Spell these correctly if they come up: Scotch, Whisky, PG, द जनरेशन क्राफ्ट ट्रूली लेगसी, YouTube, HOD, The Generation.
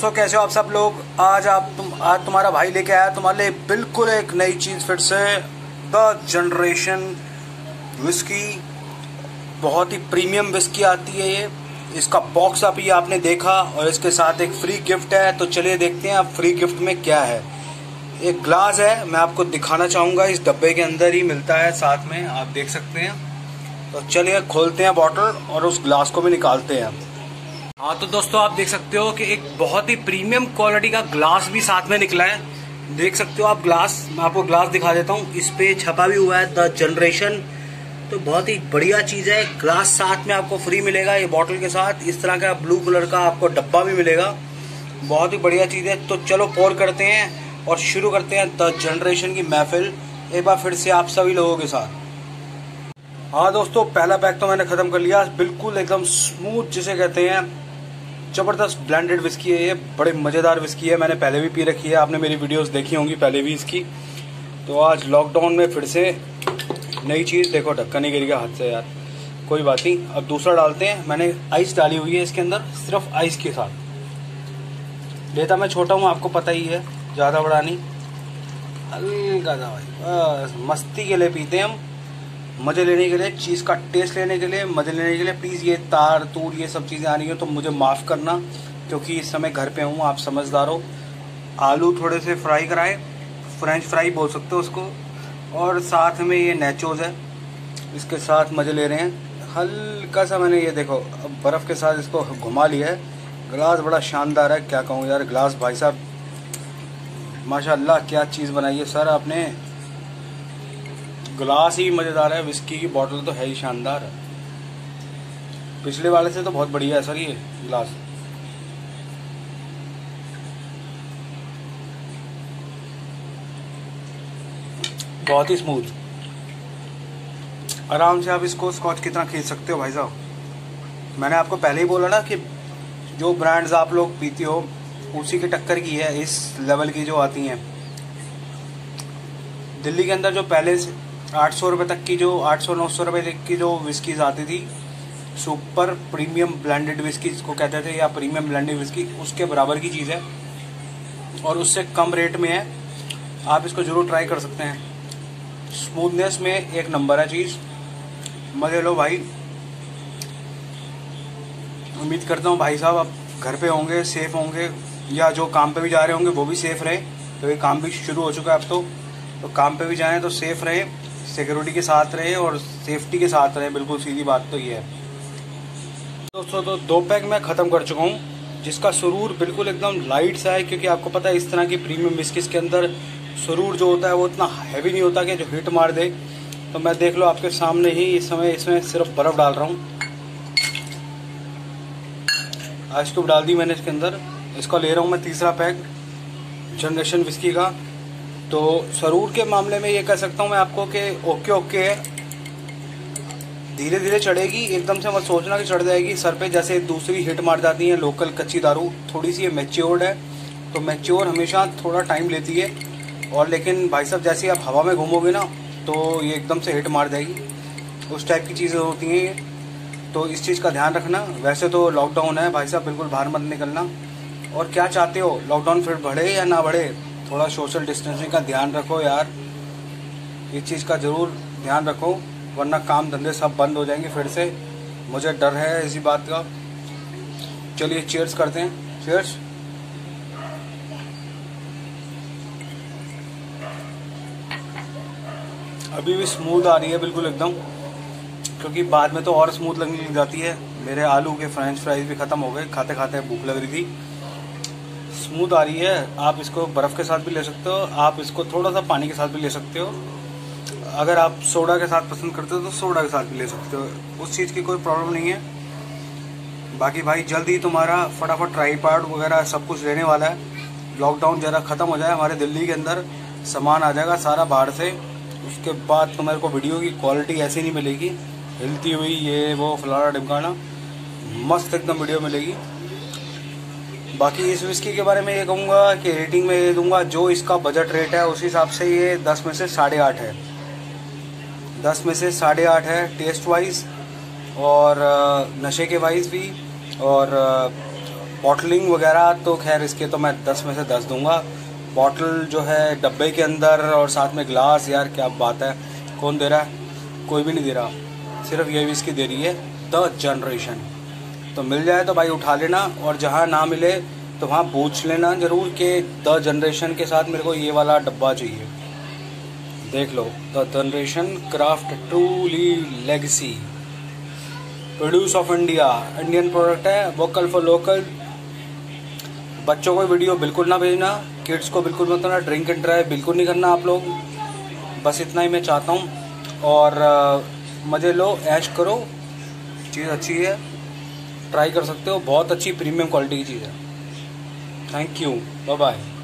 दोस्तों, कैसे हो आप सब लोग। आज तुम्हारा भाई लेके आया तुम्हारे लिए बिल्कुल एक नई चीज़ फिर से। द जनरेशन विस्की, बहुत ही प्रीमियम विस्की आती है ये। इसका बॉक्स अभी आपने देखा और इसके साथ एक फ्री गिफ्ट है। तो चलिए देखते हैं आप फ्री गिफ्ट में क्या है। एक ग्लास है, मैं आपको दिखाना चाहूँगा। इस डब्बे के अंदर ही मिलता है, साथ में आप देख सकते हैं। तो चलिए खोलते हैं बॉटल और उस ग्लास को भी निकालते हैं। हाँ तो दोस्तों, आप देख सकते हो कि एक बहुत ही प्रीमियम क्वालिटी का ग्लास भी साथ में निकला है। देख सकते हो आप ग्लास, मैं आपको ग्लास दिखा देता हूँ। इस पे छपा भी हुआ है द जनरेशन। तो बहुत ही बढ़िया चीज़ है। ग्लास साथ में आपको फ्री मिलेगा ये बॉटल के साथ। इस तरह का ब्लू कलर का आपको डब्बा भी मिलेगा। बहुत ही बढ़िया चीज़ है। तो चलो पोर करते हैं और शुरू करते हैं द जनरेशन की महफिल एक बार फिर से आप सभी लोगों के साथ। हाँ दोस्तों, पहला पैक तो मैंने ख़त्म कर लिया। बिल्कुल एकदम स्मूथ जिसे कहते हैं, ज़बरदस्त ब्लेंडेड विस्की है ये। बड़े मज़ेदार विस्की है, मैंने पहले भी पी रखी है। आपने मेरी वीडियोस देखी होंगी पहले भी इसकी। तो आज लॉकडाउन में फिर से नई चीज़। देखो ढक्कन ही गिर गया हाथ से यार, कोई बात नहीं। अब दूसरा डालते हैं। मैंने आइस डाली हुई है इसके अंदर, सिर्फ आइस के साथ। लेता मैं छोटा हूँ, आपको पता ही है, ज़्यादा बड़ा नहीं, हल्का सा भाई। मस्ती के लिए पीते हैं हम, मज़े लेने के लिए, चीज़ का टेस्ट लेने के लिए, मज़े लेने के लिए। प्लीज़ ये तार तूर ये सब चीज़ें आ रही हो तो मुझे माफ़ करना, क्योंकि इस समय घर पे हूँ, आप समझदार हो। आलू थोड़े से फ्राई कराए, फ्रेंच फ्राई बोल सकते हो उसको। और साथ में ये नेचोज है, इसके साथ मज़े ले रहे हैं। हल्का सा मैंने ये देखो अब बर्फ़ के साथ इसको घुमा लिया है। ग्लास बड़ा शानदार है, क्या कहूँ यार। ग्लास भाई साहब माशाल्लाह, क्या चीज़ बनाई है सर आपने। ग्लास ही मज़ेदार है, विस्की की बॉटल तो है ही शानदार है। पिछले वाले से तो बहुत बढ़िया है सर ये ग्लास। बहुत ही स्मूथ, आराम से आप इसको स्कॉच कितना खींच सकते हो भाई साहब। मैंने आपको पहले ही बोला ना कि जो ब्रांड्स आप लोग पीते हो उसी की टक्कर की है इस लेवल की जो आती हैं। दिल्ली के अंदर जो पहले 800 रुपये तक की, जो 800-900 रुपये तक की जो विस्कीज़ आती थी, सुपर प्रीमियम ब्लेंडेड विस्की जिसको कहते थे, या प्रीमियम ब्लेंडेड विस्की, उसके बराबर की चीज़ है और उससे कम रेट में है। आप इसको ज़रूर ट्राई कर सकते हैं। स्मूथनेस में एक नंबर है चीज़, मज़े लो भाई। उम्मीद करता हूँ भाई साहब आप घर पे होंगे, सेफ़ होंगे, या जो काम पे भी जा रहे होंगे वो भी सेफ़ रहे। तो ये काम भी शुरू हो चुका है अब तो काम पे भी जाएं तो सेफ़ रहे, सिक्योरिटी के साथ रहे और सेफ्टी के साथ रहे। बिल्कुल सीधी बात तो ये है दोस्तों। तो दो पैक मैं ख़त्म कर चुका हूँ, जिसका सुरूर बिल्कुल एकदम लाइट सा है, क्योंकि आपको पता है इस तरह की प्रीमियम विस्कीज़ के अंदर सुरूर जो होता है वो इतना हैवी नहीं होता कि जो हिट मार दे। तो मैं देख लो आपके सामने ही इस समय इसमें सिर्फ बर्फ़ डाल रहा हूँ। आइस क्यूब डाल दी मैंने इसके अंदर। इसका ले रहा हूँ मैं तीसरा पैक जनरेशन विस्की का। तो सरूर के मामले में ये कह सकता हूँ मैं आपको कि ओके ओके है, धीरे धीरे चढ़ेगी, एकदम से मत सोचना कि चढ़ जाएगी सर पे। जैसे दूसरी हिट मार जाती है लोकल कच्ची दारू, थोड़ी सी ये मैच्योर्ड है, तो मैच्योर हमेशा थोड़ा टाइम लेती है। और लेकिन भाई साहब जैसे आप हवा में घूमोगे ना तो ये एकदम से हिट मार जाएगी, उस टाइप की चीज़ें होती हैं ये। तो इस चीज़ का ध्यान रखना। वैसे तो लॉकडाउन है भाई साहब, बिल्कुल बाहर मत निकलना। और क्या चाहते हो, लॉकडाउन फिर बढ़े या ना बढ़े, थोड़ा सोशल डिस्टेंसिंग का ध्यान रखो यार। इस चीज़ का ज़रूर ध्यान रखो, वरना काम धंधे सब बंद हो जाएंगे फिर से। मुझे डर है इसी बात का। चलिए चीयर्स करते हैं। चीयर्स। अभी भी स्मूथ आ रही है बिल्कुल एकदम, क्योंकि बाद में तो और स्मूथ लगने लग जाती है। मेरे आलू के फ्रेंच फ्राइज भी ख़त्म हो गए, खाते खाते भूख लग रही थी। स्मूथ आ रही है। आप इसको बर्फ़ के साथ भी ले सकते हो, आप इसको थोड़ा सा पानी के साथ भी ले सकते हो। अगर आप सोडा के साथ पसंद करते हो तो सोडा के साथ भी ले सकते हो, उस चीज़ की कोई प्रॉब्लम नहीं है। बाकी भाई जल्दी तुम्हारा फटाफट ट्राईपॉड वगैरह सब कुछ लेने वाला है। लॉकडाउन ज़रा ख़त्म हो जाए हमारे दिल्ली के अंदर, सामान आ जाएगा सारा बाहर से। उसके बाद तुम्हारे को वीडियो की क्वालिटी ऐसी नहीं मिलेगी हिलती हुई ये वो फलाना ढिमकाना, मस्त एकदम वीडियो मिलेगी। बाकी इस विस्की के बारे में ये कहूँगा कि रेटिंग में ये दूंगा, जो इसका बजट रेट है उस हिसाब से ये 10 में से 8.5 है। 10 में से 8.5 है टेस्ट वाइज और नशे के वाइज भी, और बॉटलिंग वगैरह तो खैर इसके तो मैं 10 में से 10 दूंगा। बॉटल जो है डब्बे के अंदर और साथ में ग्लास, यार क्या बात है, कौन दे रहा है? कोई भी नहीं दे रहा, सिर्फ ये भी इसकी दे रही है द जनरेशन। तो मिल जाए तो भाई उठा लेना, और जहाँ ना मिले तो वहाँ पूछ लेना ज़रूर कि द जनरेशन के साथ मेरे को ये वाला डब्बा चाहिए। देख लो, द जनरेशन क्राफ्ट ट्रूली लेगसी, produce of India, Indian product है, वोकल फॉर लोकल। बच्चों को वीडियो बिल्कुल ना भेजना, किड्स को बिल्कुल मत करना, ड्रिंक एंड ड्राइव बिल्कुल नहीं करना आप लोग। बस इतना ही मैं चाहता हूँ, और मज़े लो, ऐश करो, चीज़ अच्छी है, ट्राई कर सकते हो, बहुत अच्छी प्रीमियम क्वालिटी की चीज़ है। Thank you, bye bye.